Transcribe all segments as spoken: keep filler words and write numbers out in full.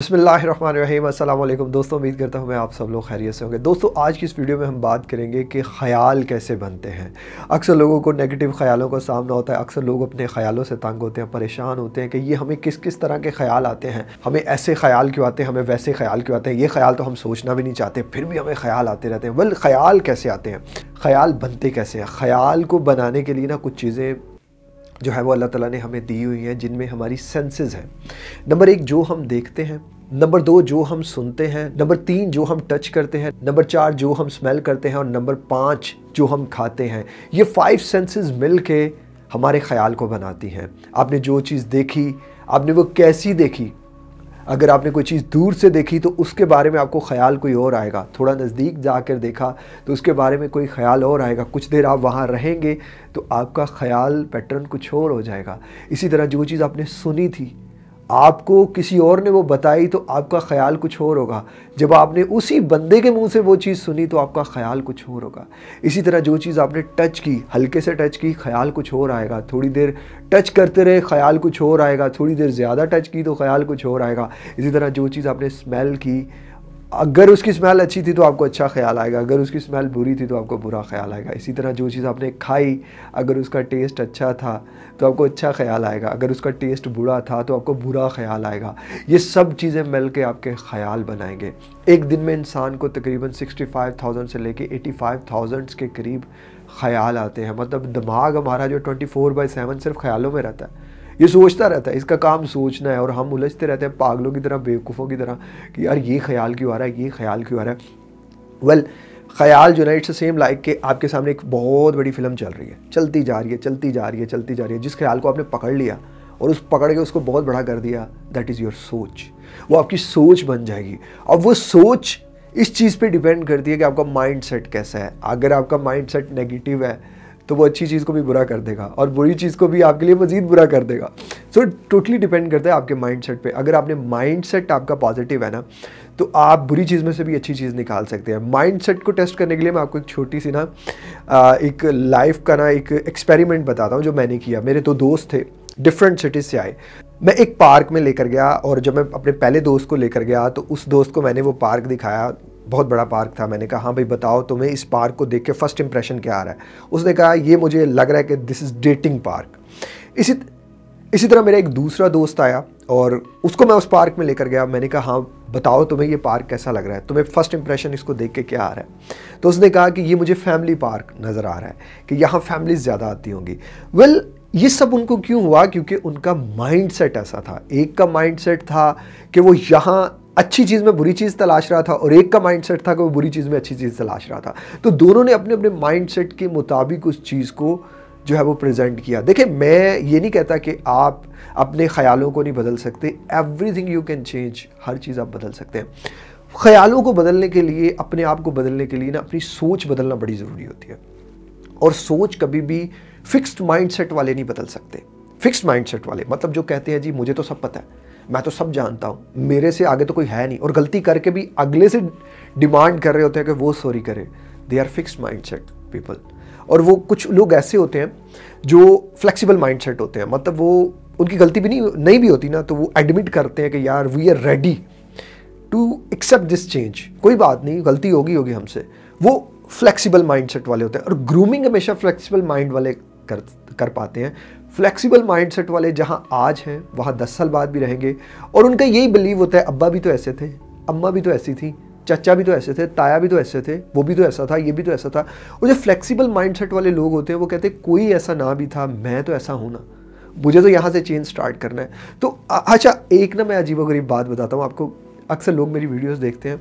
बिस्मिल्लाहिर्रहमानिर्रहीम। अस्सलाम वालेकुम दोस्तों, उम्मीद करता हूँ मैं आप सब लोग खैरियत से होंगे। दोस्तों आज की इस वीडियो में हम बात करेंगे कि ख्याल कैसे बनते हैं। अक्सर लोगों को नेगेटिव ख्यालों का सामना होता है, अक्सर लोग अपने ख्यालों से तंग होते हैं, परेशान होते हैं कि ये हमें किस किस तरह के ख्याल आते हैं, हमें ऐसे ख्याल क्यों आते हैं, हमें वैसे ख्याल क्यों आते हैं, ये ख्याल तो हम सोचना भी नहीं चाहते फिर भी हमें ख्याल आते रहते हैं। वेल ख्याल कैसे आते हैं, ख्याल बनते कैसे हैं? ख्याल को बनाने के लिए ना कुछ चीज़ें जो है वो अल्लाह ताला ने हमें दी हुई हैं, जिनमें हमारी सेंसेस हैं। नंबर एक जो हम देखते हैं, नंबर दो जो हम सुनते हैं, नंबर तीन जो हम टच करते हैं, नंबर चार जो हम स्मेल करते हैं और नंबर पाँच जो हम खाते हैं। ये फाइव सेंसेस मिलके हमारे ख्याल को बनाती हैं। आपने जो चीज़ देखी, आपने वो कैसी देखी, अगर आपने कोई चीज़ दूर से देखी तो उसके बारे में आपको ख्याल कोई और आएगा, थोड़ा नज़दीक जाकर देखा तो उसके बारे में कोई ख्याल और आएगा, कुछ देर आप वहाँ रहेंगे तो आपका ख्याल पैटर्न कुछ और हो जाएगा। इसी तरह जो चीज़ आपने सुनी थी, आपको किसी और ने वो बताई तो आपका ख्याल कुछ और होगा, जब आपने उसी बंदे के मुंह से वो चीज़ सुनी तो आपका ख्याल कुछ और होगा। इसी तरह जो चीज़ आपने टच की, हल्के से टच की, ख्याल कुछ और आएगा, थोड़ी देर टच करते रहे ख्याल कुछ और आएगा, थोड़ी देर ज़्यादा टच की तो ख्याल कुछ और आएगा। इसी तरह जो चीज़ आपने स्मेल की, अगर उसकी स्मेल अच्छी थी तो आपको अच्छा ख्याल आएगा, अगर उसकी स्मेल बुरी थी तो आपको बुरा ख्याल आएगा। इसी तरह जो चीज़ आपने खाई, अगर उसका टेस्ट अच्छा था तो आपको अच्छा ख्याल आएगा, अगर उसका टेस्ट बुरा था तो आपको बुरा ख्याल आएगा। ये सब चीज़ें मिलके आपके ख्याल बनाएंगे। एक दिन में इंसान को तकरीबन सिक्सटी फाइव थाउज़ेंड से लेके एटी फाइव थाउज़ेंड के करीब ख्याल आते हैं। मतलब दिमाग हमारा जो ट्वेंटी फोर बाई सेवन सिर्फ ख्यालों में रहता है, ये सोचता रहता है, इसका काम सोचना है, और हम उलझते रहते हैं पागलों की तरह, बेवकूफ़ों की तरह कि यार ये ख्याल क्यों आ रहा है, ये ख्याल क्यों आ रहा है। वेल ख्याल जो है इट्स सेम लाइक के आपके सामने एक बहुत बड़ी फिल्म चल रही है, चलती जा रही है चलती जा रही है चलती जा रही है। जिस ख्याल को आपने पकड़ लिया और उस पकड़ के उसको बहुत बड़ा कर दिया, दैट इज़ योर सोच, वो आपकी सोच बन जाएगी। अब वो सोच इस चीज़ पर डिपेंड करती है कि आपका माइंड सेट कैसा है। अगर आपका माइंड सेट नेगेटिव है तो वो अच्छी चीज़ को भी बुरा कर देगा और बुरी चीज़ को भी आपके लिए मज़ीद बुरा कर देगा। सो टोटली डिपेंड करता है आपके माइंड सेट पर। अगर आपने माइंड सेट आपका पॉजिटिव है ना तो आप बुरी चीज़ में से भी अच्छी चीज़ निकाल सकते हैं। माइंड सेट को टेस्ट करने के लिए मैं आपको एक छोटी सी ना एक लाइफ का ना एक एक्सपेरिमेंट बताता हूँ जो मैंने किया। मेरे दो दोस्त थे, डिफरेंट सिटीज़ से आए। मैं एक पार्क में लेकर गया और जब मैं अपने पहले दोस्त को लेकर गया तो उस दोस्त को मैंने वो पार्क दिखाया, बहुत बड़ा पार्क था। मैंने कहा हाँ भाई बताओ तुम्हें इस पार्क को देख के फर्स्ट इंप्रेशन क्या आ रहा है। उसने कहा ये मुझे लग रहा है कि दिस इज़ डेटिंग पार्क। इसी इसी तरह मेरा एक दूसरा दोस्त आया और उसको मैं उस पार्क में लेकर गया। मैंने कहा हाँ बताओ तुम्हें ये पार्क कैसा लग रहा है, तुम्हें फर्स्ट इंप्रेशन इसको देख के क्या आ रहा है। तो उसने कहा कि ये मुझे फैमिली पार्क नज़र आ रहा है, कि यहाँ फैमिलीज़ ज़्यादा आती होंगी। वेल ये सब उनको क्यों हुआ, क्योंकि उनका माइंड सेट ऐसा था। एक का माइंड सेट था कि वो यहाँ अच्छी चीज़ में बुरी चीज़ तलाश रहा था और एक का माइंडसेट था कि वो बुरी चीज़ में अच्छी चीज़ तलाश रहा था। तो दोनों ने अपने अपने माइंडसेट के मुताबिक उस चीज़ को जो है वो प्रेजेंट किया। देखिए मैं ये नहीं कहता कि आप अपने ख्यालों को नहीं बदल सकते, एवरीथिंग यू कैन चेंज, हर चीज़ आप बदल सकते हैं। ख्यालों को बदलने के लिए, अपने आप को बदलने के लिए ना अपनी सोच बदलना बड़ी ज़रूरी होती है, और सोच कभी भी फिक्स्ड माइंडसेट वाले नहीं बदल सकते। फिक्स्ड माइंडसेट वाले मतलब जो कहते हैं जी मुझे तो सब पता है, मैं तो सब जानता हूँ, मेरे से आगे तो कोई है नहीं, और गलती करके भी अगले से डिमांड कर रहे होते हैं कि वो सॉरी करे। They are fixed mindset people. और वो कुछ लोग ऐसे होते हैं जो फ्लेक्सिबल माइंडसेट होते हैं, मतलब वो उनकी गलती भी नहीं नहीं भी होती ना तो वो एडमिट करते हैं कि यार we are ready to accept this change, कोई बात नहीं गलती होगी होगी हमसे। वो फ्लेक्सिबल माइंडसेट वाले होते हैं, और ग्रूमिंग हमेशा फ्लेक्सिबल माइंड वाले कर कर पाते हैं। फ्लेक्सिबल माइंडसेट वाले जहाँ आज हैं वहाँ दस साल बाद भी रहेंगे, और उनका यही बिलीव होता है अब्बा भी तो ऐसे थे, अम्मा भी तो ऐसी थी, चाचा भी तो ऐसे थे, ताया भी तो ऐसे थे, वो भी तो ऐसा था, ये भी तो ऐसा था। और जो फ्लेक्सिबल माइंडसेट वाले लोग होते हैं वो कहते हैं कोई ऐसा ना भी था, मैं तो ऐसा हूँ ना, मुझे तो यहाँ से चेंज स्टार्ट करना है। तो अच्छा एक ना मैं अजीबोगरीब बात बताता हूँ आपको। अक्सर लोग मेरी वीडियोज़ देखते हैं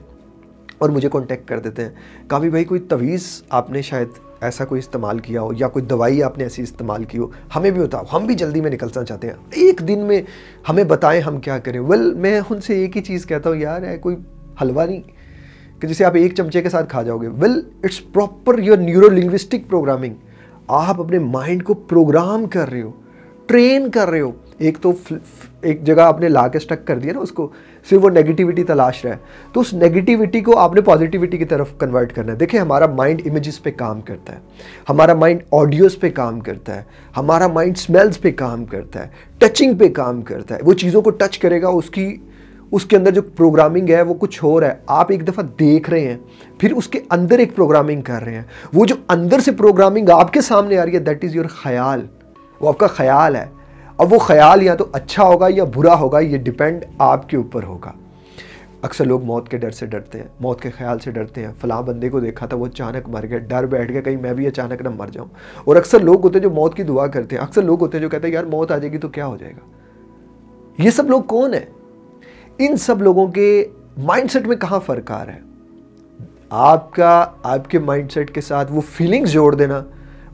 और मुझे कॉन्टेक्ट कर देते हैं, काफ़ी भाई कोई तवीज़ आपने शायद ऐसा कोई इस्तेमाल किया हो या कोई दवाई आपने ऐसी इस्तेमाल की हो, हमें भी बताओ, हम भी जल्दी में निकलना चाहते हैं, एक दिन में हमें बताएं हम क्या करें। वेल मैं उनसे एक ही चीज़ कहता हूँ, यार है कोई हलवा नहीं कि जिसे आप एक चमचे के साथ खा जाओगे। Well it's proper your neuro linguistic programming. आप अपने माइंड को प्रोग्राम कर रहे हो, ट्रेन कर रहे हो। एक तो एक जगह आपने ला के स्टक कर दिया ना उसको, सिर्फ वो नेगेटिविटी तलाश रहा है, तो उस नेगेटिविटी को आपने पॉजिटिविटी की तरफ कन्वर्ट करना है। देखिए हमारा माइंड इमेजेस पे काम करता है, हमारा माइंड ऑडियोस पे काम करता है, हमारा माइंड स्मेल्स पे काम करता है, टचिंग पे काम करता है। वो चीज़ों को टच करेगा, उसकी उसके अंदर जो प्रोग्रामिंग है वो कुछ और है, आप एक दफ़ा देख रहे हैं फिर उसके अंदर एक प्रोग्रामिंग कर रहे हैं। वो जो अंदर से प्रोग्रामिंग आपके सामने आ रही है दैट इज़ योर ख्याल, वो आपका ख्याल है। अब वो ख्याल या तो अच्छा होगा या बुरा होगा, ये डिपेंड आपके ऊपर होगा। अक्सर लोग मौत के डर से डरते हैं, मौत के ख्याल से डरते हैं। फलां बंदे को देखा था वो अचानक मर गया, डर बैठ गया कहीं मैं भी अचानक ना मर जाऊं। और अक्सर लोग होते हैं जो मौत की दुआ करते हैं, अक्सर लोग होते हैं जो कहते हैं यार मौत आ जाएगी तो क्या हो जाएगा। ये सब लोग कौन है? इन सब लोगों के माइंडसेट में कहाँ फ़र्क आ रहा है? आपका आपके माइंडसेट के साथ वो फीलिंग्स जोड़ देना,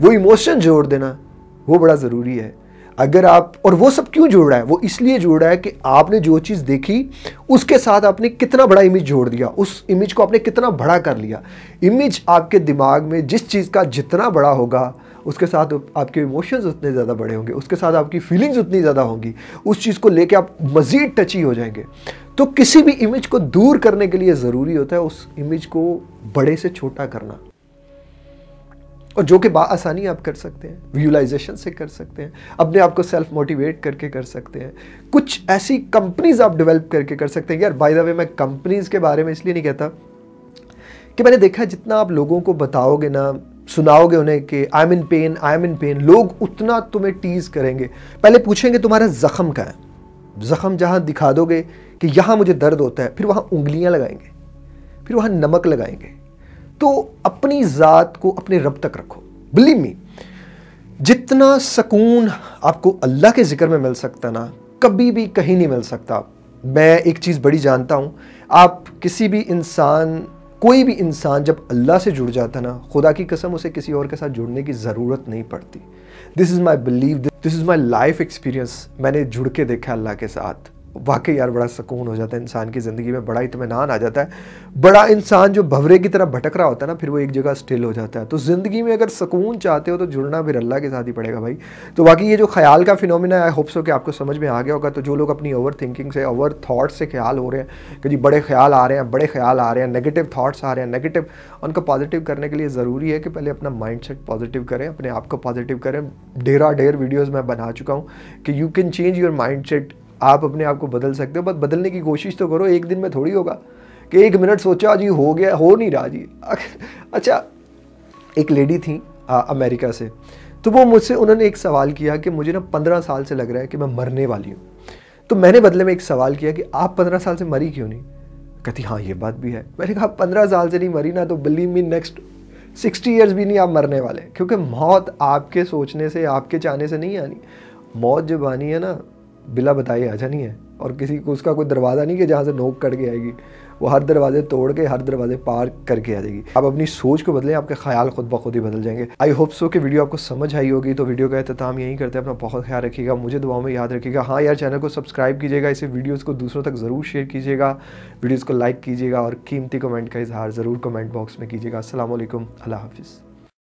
वो इमोशन जोड़ देना, वो बड़ा ज़रूरी है। अगर आप, और वो सब क्यों जोड़ रहा है? वो इसलिए जोड़ रहा है कि आपने जो चीज़ देखी उसके साथ आपने कितना बड़ा इमेज जोड़ दिया, उस इमेज को आपने कितना बड़ा कर लिया। इमेज आपके दिमाग में जिस चीज़ का जितना बड़ा होगा उसके साथ आपके इमोशंस उतने ज़्यादा बड़े होंगे, उसके साथ आपकी फीलिंग्स उतनी ज़्यादा होंगी, उस चीज़ को लेके आप मज़ीद टची हो जाएंगे। तो किसी भी इमेज को दूर करने के लिए ज़रूरी होता है उस इमेज को बड़े से छोटा करना, और जो कि बाआसानी आप कर सकते हैं, विजुलाइजेशन से कर सकते हैं, अपने आप को सेल्फ मोटिवेट करके कर सकते हैं। कुछ ऐसी कंपनीज आप डेवलप करके कर सकते हैं। यार बाय द वे मैं कंपनीज़ के बारे में इसलिए नहीं कहता कि मैंने देखा जितना आप लोगों को बताओगे ना, सुनाओगे उन्हें कि I am in pain, I am in pain, लोग उतना तुम्हें टीज करेंगे। पहले पूछेंगे तुम्हारा ज़ख़म कहाँ है, ज़ख़म जहाँ दिखा दोगे कि यहाँ मुझे दर्द होता है, फिर वहाँ उंगलियाँ लगाएंगे, फिर वहाँ नमक लगाएंगे। तो अपनी ज़ात को अपने रब तक रखो। बिलीव मी, जितना सुकून आपको अल्लाह के ज़िक्र में मिल सकता ना, कभी भी कहीं नहीं मिल सकता। मैं एक चीज़ बड़ी जानता हूँ, आप किसी भी इंसान, कोई भी इंसान जब अल्लाह से जुड़ जाता ना, खुदा की कसम उसे किसी और के साथ जुड़ने की ज़रूरत नहीं पड़ती। This is my believe, this is my life experience. मैंने जुड़ के देखा अल्लाह के साथ, वाकई यार बड़ा सुकून हो जाता है इंसान की ज़िंदगी में, बड़ा इत्मीनान आ जाता है। बड़ा इंसान जो भंवरे की तरह भटक रहा होता है ना, फिर वो एक जगह स्टिल हो जाता है। तो ज़िंदगी में अगर सुकून चाहते हो तो जुड़ना फिर अल्लाह के साथ ही पड़ेगा भाई। तो बाकी ये जो ख्याल का फिनोमिना है, आई होप सो कि आपको समझ में आ गया होगा। तो जो लोग अपनी ओवर थिंकिंग से, ओवर थाट्स से ख्याल हो रहे हैं कि जी बड़े ख्याल आ रहे हैं, बड़े ख्याल आ रहे हैं, नेगेटिव थाट्स आ रहे हैं, नेगेटिव, उनको पॉजिटिव करने के लिए ज़रूरी है कि पहले अपना माइंड सेट पॉजिटिव करें, अपने आप को पॉजिटिव करें। ढेरा ढेर वीडियोज़ मैं बना चुका हूँ कि you can change your mind set, आप अपने आप को बदल सकते हो। बस बदलने की कोशिश तो करो, एक दिन में थोड़ी होगा कि एक मिनट सोचा जी हो गया, हो नहीं रहा जी। अच्छा, एक लेडी थी आ, अमेरिका से, तो वो मुझसे, उन्होंने एक सवाल किया कि मुझे ना पंद्रह साल से लग रहा है कि मैं मरने वाली हूँ। तो मैंने बदले में एक सवाल किया कि आप पंद्रह साल से मरी क्यों नहीं? कहती हाँ ये बात भी है। मैंने कहा पंद्रह साल से नहीं मरी ना, तो believe me next sixty years भी नहीं आप मरने वाले, क्योंकि मौत आपके सोचने से, आपके चाहने से नहीं आनी। मौत जब आनी है ना, बिला बताए आ जानी है, और किसी को उसका कोई दरवाज़ा नहीं कि जहाँ से नोक करके आएगी। वो हर दरवाजे तोड़ के, हर दरवाजे पार करके आ जाएगी। आप अपनी सोच को बदलें, आपके ख्याल खुद ब खुद ही बदल जाएंगे। आई होप सो कि वीडियो आपको समझ आई होगी। तो वीडियो का अख्ताम यहीं करते हैं। अपना बहुत ख्याल रखिएगा, मुझे दुआओं में याद रखिएगा। हाँ यार, चैनल को सब्सक्राइब कीजिएगा, इसे वीडियोज़ को दूसरों तक ज़रूर शेयर कीजिएगा, वीडियोज़ को लाइक कीजिएगा, और कीमती कमेंट का इजहार ज़रूर कमेंट बॉक्स में कीजिएगा। अस्सलाम वालेकुम, अल्लाह हाफिज़।